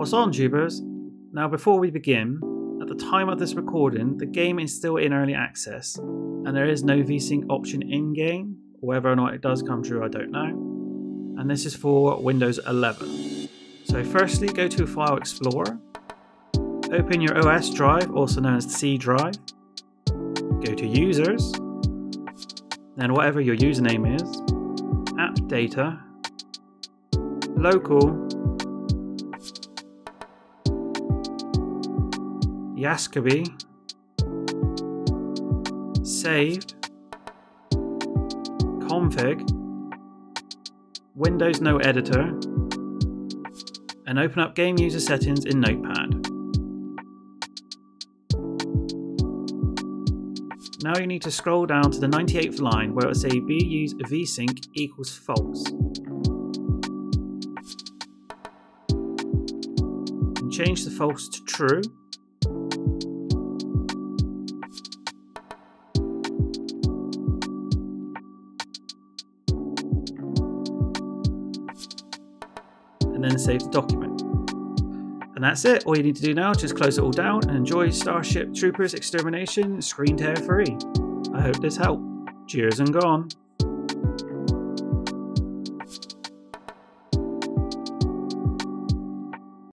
What's on, tubers? Now, before we begin, at the time of this recording, the game is still in early access, and there is no VSync option in-game, whether or not it does come true, I don't know. And this is for Windows 11. So firstly, go to File Explorer, open your OS drive, also known as C drive, go to Users, then whatever your username is, App Data, Local, Yascoby, Saved, Config, Windows No Editor, and open up Game User Settings in Notepad. Now you need to scroll down to the 98th line where it will say bUseVSync equals false. And change the false to true. And then save the document. And that's it. All you need to do now is just close it all down and enjoy Starship Troopers Extermination screen tear free. I hope this helped. Cheers and gone.